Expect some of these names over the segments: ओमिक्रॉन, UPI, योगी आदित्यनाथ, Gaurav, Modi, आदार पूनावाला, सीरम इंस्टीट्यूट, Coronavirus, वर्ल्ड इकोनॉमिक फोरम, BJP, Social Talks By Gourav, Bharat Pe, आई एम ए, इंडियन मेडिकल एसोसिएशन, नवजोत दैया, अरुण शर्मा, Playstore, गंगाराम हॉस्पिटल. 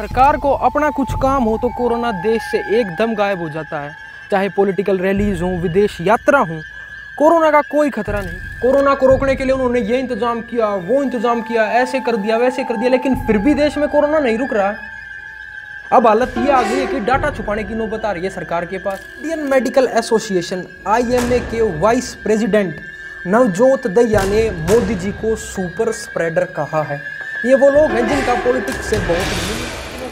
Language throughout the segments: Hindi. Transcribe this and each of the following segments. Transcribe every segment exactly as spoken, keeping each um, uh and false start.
सरकार को अपना कुछ काम हो तो कोरोना देश से एकदम गायब हो जाता है। चाहे पॉलिटिकल रैलीज हों, विदेश यात्रा हों, कोरोना का कोई खतरा नहीं। कोरोना को रोकने के लिए उन्होंने ये इंतजाम किया, वो इंतजाम किया, ऐसे कर दिया, वैसे कर दिया, लेकिन फिर भी देश में कोरोना नहीं रुक रहा। अब हालत ये आ गई है कि डाटा छुपाने की नौबत आ रही है सरकार के पास। इंडियन मेडिकल एसोसिएशन आई एम ए के वाइस प्रेसिडेंट नवजोत दैया ने मोदी जी को सुपर स्प्रेडर कहा है। ये वो लोग हैं जिनका पॉलिटिक्स से बहुत।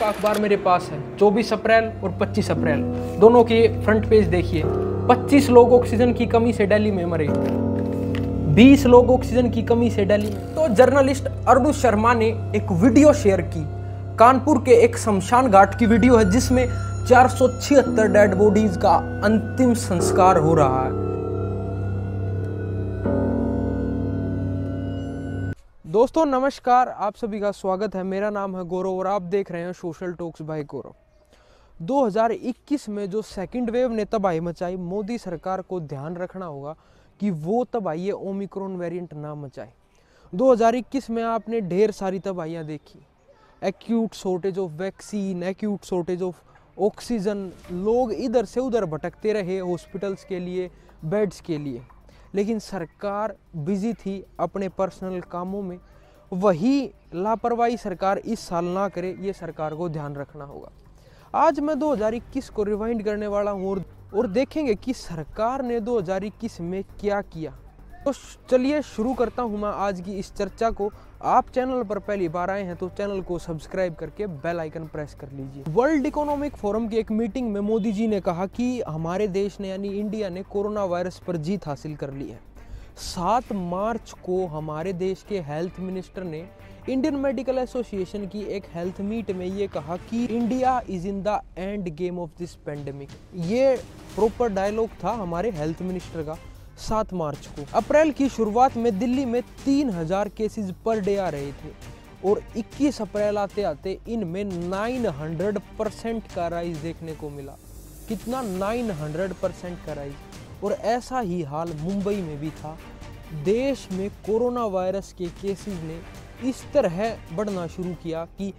अखबार मेरे पास है चौबीस अप्रैल और पच्चीस अप्रैल दोनों के फ्रंट पेज देखिए। पच्चीस लोग ऑक्सीजन की कमी से दिल्ली में मरे, बीस लोग ऑक्सीजन की कमी से दिल्ली में। तो जर्नलिस्ट अरुण शर्मा ने एक वीडियो शेयर की, कानपुर के एक शमशान घाट की वीडियो है जिसमें चार सौ छिहत्तर डेड बॉडीज का अंतिम संस्कार हो रहा है। दोस्तों नमस्कार, आप सभी का स्वागत है। मेरा नाम है गौरव और आप देख रहे हैं सोशल टॉक्स बाय गौरव। दो हज़ार इक्कीस में जो सेकंड वेव ने तबाही मचाई, मोदी सरकार को ध्यान रखना होगा कि वो तबाही ये ओमिक्रॉन वेरिएंट ना मचाए। दो हज़ार इक्कीस में आपने ढेर सारी तबाहियाँ देखी, acute shortage of vaccine, acute shortage of oxygen, लोग इधर से उधर भटकते रहे हॉस्पिटल्स के लिए, बेड्स के लिए, लेकिन सरकार बिजी थी अपने पर्सनल कामों में। वही लापरवाही सरकार इस साल ना करे, ये सरकार को ध्यान रखना होगा। आज मैं दो हज़ार इक्कीस को रिवाइंड करने वाला हूँ और, और देखेंगे कि सरकार ने दो हज़ार इक्कीस में क्या किया। तो चलिए शुरू करता हूँ मैं आज की इस चर्चा को। आप चैनल पर पहली बार आए हैं तो चैनल को सब्सक्राइब करके बेल आइकन प्रेस कर लीजिए। वर्ल्ड इकोनॉमिक फोरम की एक मीटिंग में मोदी जी ने कहा कि हमारे देश ने यानी इंडिया ने कोरोना वायरस पर जीत हासिल कर ली है। सात मार्च को हमारे देश के हेल्थ मिनिस्टर ने इंडियन मेडिकल एसोसिएशन की एक हेल्थ मीट में ये कहा कि India is in the end game of this pandemic. ये प्रॉपर डायलॉग था हमारे हेल्थ मिनिस्टर का सात मार्च को। अप्रैल की शुरुआत में दिल्ली में तीन हज़ार केसेस पर डे आ रहे थे और इक्कीस अप्रैल आते आते इनमें नौ सौ परसेंट का राइज देखने को मिला। कितना? नौ सौ परसेंट का राइज। और ऐसा ही हाल मुंबई में भी था। देश में कोरोना वायरस के केसेस ने इस तरह बढ़ना शुरू किया कि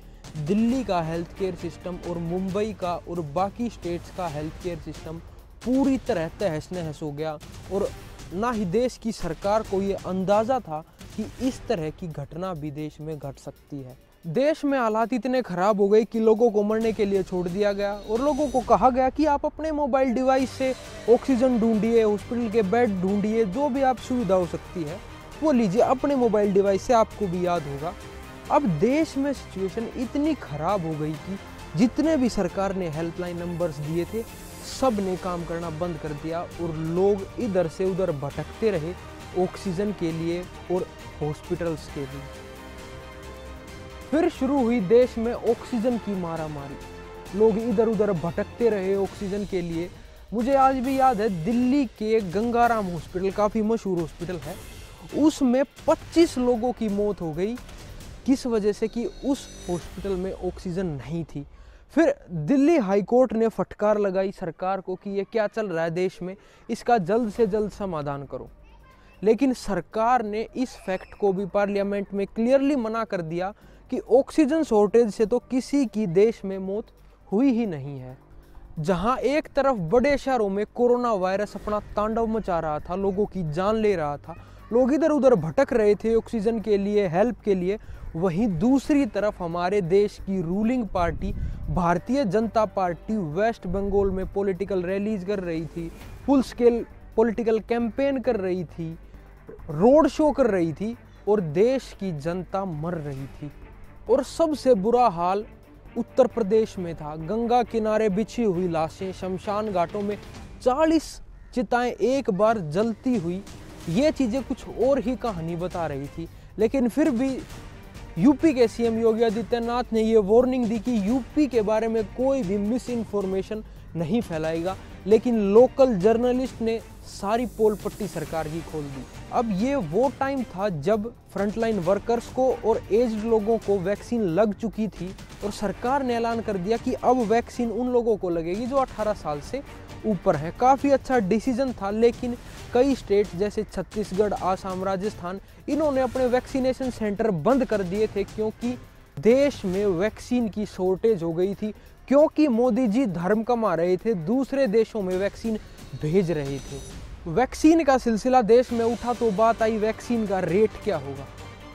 दिल्ली का हेल्थ केयर सिस्टम और मुंबई का और बाकी स्टेट्स का हेल्थ केयर सिस्टम पूरी तरह तहस नहस हो गया। और ना ही देश की सरकार को ये अंदाज़ा था कि इस तरह की घटना भी देश में घट सकती है। देश में हालात इतने ख़राब हो गए कि लोगों को मरने के लिए छोड़ दिया गया और लोगों को कहा गया कि आप अपने मोबाइल डिवाइस से ऑक्सीजन ढूंढिए, हॉस्पिटल के बेड ढूंढिए, जो भी आप सुविधा हो सकती है वो लीजिए, अपने मोबाइल डिवाइस से आपको भी याद होगा। अब देश में सिचुएशन इतनी ख़राब हो गई कि जितने भी सरकार ने हेल्पलाइन नंबर्स दिए थे सब ने काम करना बंद कर दिया और लोग इधर से उधर भटकते रहे ऑक्सीजन के लिए और हॉस्पिटल्स के लिए। फिर शुरू हुई देश में ऑक्सीजन की मारामारी, लोग इधर उधर भटकते रहे ऑक्सीजन के लिए। मुझे आज भी याद है दिल्ली के गंगाराम हॉस्पिटल, काफ़ी मशहूर हॉस्पिटल है, उसमें पच्चीस लोगों की मौत हो गई किस वजह से कि उस हॉस्पिटल में ऑक्सीजन नहीं थी। फिर दिल्ली हाई कोर्ट ने फटकार लगाई सरकार को कि ये क्या चल रहा है देश में, इसका जल्द से जल्द समाधान करो। लेकिन सरकार ने इस फैक्ट को भी पार्लियामेंट में क्लियरली मना कर दिया कि ऑक्सीजन शॉर्टेज से तो किसी की देश में मौत हुई ही नहीं है। जहां एक तरफ बड़े शहरों में कोरोना वायरस अपना तांडव मचा रहा था, लोगों की जान ले रहा था, लोग इधर उधर भटक रहे थे ऑक्सीजन के लिए, हेल्प के लिए, वहीं दूसरी तरफ हमारे देश की ruling party Bharatiya Janata party waste Bengal में पॉलिटिकल रैलीज कर रही थी, फुल स्केल पॉलिटिकल कैंपेन कर रही थी, रोड शो कर रही थी और देश की जनता मर रही थी। और सबसे बुरा हाल उत्तर प्रदेश में था। गंगा किनारे बिछी हुई लाशें, शमशान घाटों में चालीस चिताएं एक बार जलती हुई, ये चीज़ें कुछ और ही कहानी बता रही थी। लेकिन फिर भी यूपी के सीएम योगी आदित्यनाथ ने ये वार्निंग दी कि यूपी के बारे में कोई भी मिस इन्फॉर्मेशन नहीं फैलाएगा, लेकिन लोकल जर्नलिस्ट ने सारी पोल पट्टी सरकार की खोल दी। अब ये वो टाइम था जब फ्रंटलाइन वर्कर्स को और एज्ड लोगों को वैक्सीन लग चुकी थी और सरकार ने ऐलान कर दिया कि अब वैक्सीन उन लोगों को लगेगी जो अठारह साल से ऊपर है। काफ़ी अच्छा डिसीजन था, लेकिन कई स्टेट जैसे छत्तीसगढ़, आसाम, राजस्थान, इन्होंने अपने वैक्सीनेशन सेंटर बंद कर दिए थे क्योंकि देश में वैक्सीन की शॉर्टेज हो गई थी क्योंकि मोदी जी धर्म कमा रहे थे, दूसरे देशों में वैक्सीन भेज रहे थे। वैक्सीन का सिलसिला देश में उठा तो बात आई वैक्सीन का रेट क्या होगा।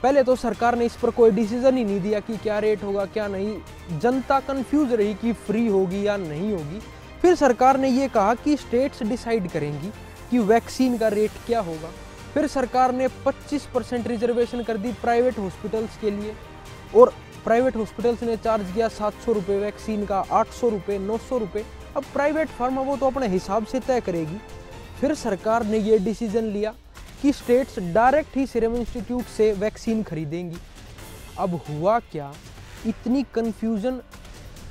पहले तो सरकार ने इस पर कोई डिसीजन ही नहीं दिया कि क्या रेट होगा क्या नहीं, जनता कंफ्यूज रही कि फ्री होगी या नहीं होगी। फिर सरकार ने ये कहा कि स्टेट्स डिसाइड करेंगी कि वैक्सीन का रेट क्या होगा। फिर सरकार ने पच्चीस परसेंट रिजर्वेशन कर दी प्राइवेट हॉस्पिटल्स के लिए, और प्राइवेट हॉस्पिटल्स ने चार्ज किया सात सौ रुपये वैक्सीन का, आठ सौ रुपये, नौ सौ रुपये। अब प्राइवेट फर्म वो तो अपने हिसाब से तय करेगी। फिर सरकार ने ये डिसीजन लिया कि स्टेट्स डायरेक्ट ही सीरम इंस्टीट्यूट से वैक्सीन खरीदेंगी। अब हुआ क्या, इतनी कंफ्यूजन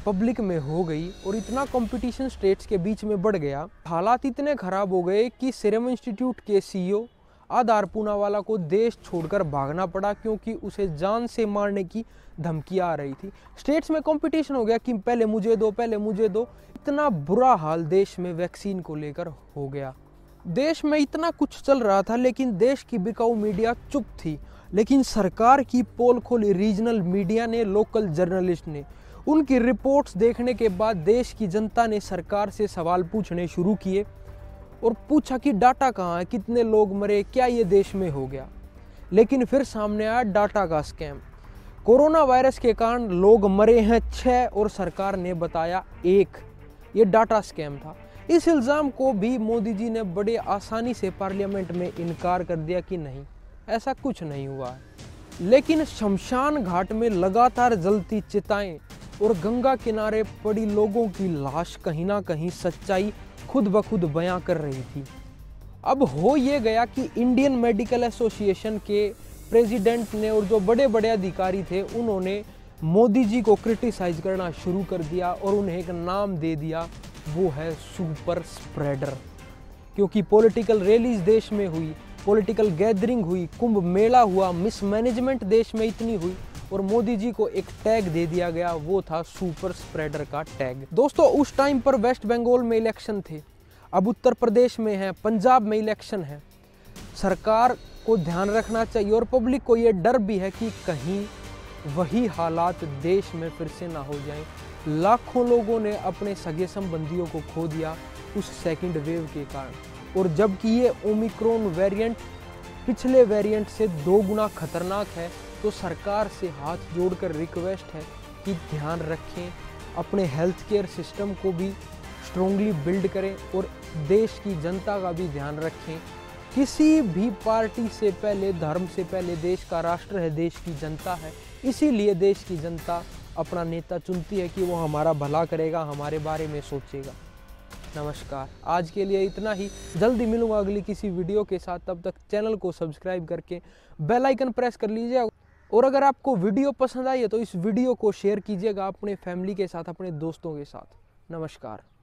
पब्लिक में हो गई और इतना कंपटीशन स्टेट्स के बीच में बढ़ गया, हालात इतने ख़राब हो गए कि सीरम इंस्टीट्यूट के सीईओ आदार पूनावाला को देश छोड़कर भागना पड़ा क्योंकि उसे जान से मारने की धमकी आ रही थी। स्टेट्स में कंपटीशन हो गया कि पहले मुझे दो, पहले मुझे दो। इतना बुरा हाल देश में वैक्सीन को लेकर हो गया। देश में इतना कुछ चल रहा था लेकिन देश की बिकाऊ मीडिया चुप थी। लेकिन सरकार की पोल खोली रीजनल मीडिया ने, लोकल जर्नलिस्ट ने। उनकी रिपोर्ट्स देखने के बाद देश की जनता ने सरकार से सवाल पूछने शुरू किए और पूछा कि डाटा कहाँ है, कितने लोग मरे, क्या ये देश में हो गया। लेकिन फिर सामने आया डाटा का स्कैम। कोरोना वायरस के कारण लोग मरे हैं छः और सरकार ने बताया एक। ये डाटा स्कैम था। इस इल्ज़ाम को भी मोदी जी ने बड़े आसानी से पार्लियामेंट में इनकार कर दिया कि नहीं, ऐसा कुछ नहीं हुआ है। लेकिन शमशान घाट में लगातार जलती चिताएं और गंगा किनारे पड़ी लोगों की लाश कहीं ना कहीं सच्चाई खुद ब खुद बयां कर रही थी। अब हो ये गया कि इंडियन मेडिकल एसोसिएशन के प्रेसिडेंट ने और जो बड़े बड़े अधिकारी थे उन्होंने मोदी जी को क्रिटिसाइज करना शुरू कर दिया और उन्हें एक नाम दे दिया, वो है सुपर स्प्रेडर। क्योंकि पॉलिटिकल रैलीज देश में हुई, पॉलिटिकल गैदरिंग हुई, कुंभ मेला हुआ, मिसमैनेजमेंट देश में इतनी हुई और मोदी जी को एक टैग दे दिया गया, वो था सुपर स्प्रेडर का टैग। दोस्तों, उस टाइम पर वेस्ट बंगाल में इलेक्शन थे, अब उत्तर प्रदेश में है, पंजाब में इलेक्शन है। सरकार को ध्यान रखना चाहिए और पब्लिक को ये डर भी है कि कहीं वही हालात देश में फिर से ना हो जाएं। लाखों लोगों ने अपने सगे संबंधियों को खो दिया उस सेकेंड वेव के कारण, और जबकि ये ओमिक्रॉन वेरिएंट पिछले वेरिएंट से दो गुना खतरनाक है। तो सरकार से हाथ जोड़कर रिक्वेस्ट है कि ध्यान रखें, अपने हेल्थ केयर सिस्टम को भी स्ट्रॉन्गली बिल्ड करें और देश की जनता का भी ध्यान रखें। किसी भी पार्टी से पहले, धर्म से पहले देश का राष्ट्र है, देश की जनता है। इसीलिए देश की जनता अपना नेता चुनती है कि वो हमारा भला करेगा, हमारे बारे में सोचेगा। नमस्कार, आज के लिए इतना ही। जल्दी मिलूंगा अगली किसी वीडियो के साथ। तब तक चैनल को सब्सक्राइब करके बेल आइकन प्रेस कर लीजिए, और अगर आपको वीडियो पसंद आई है तो इस वीडियो को शेयर कीजिएगा अपने फैमिली के साथ, अपने दोस्तों के साथ। नमस्कार।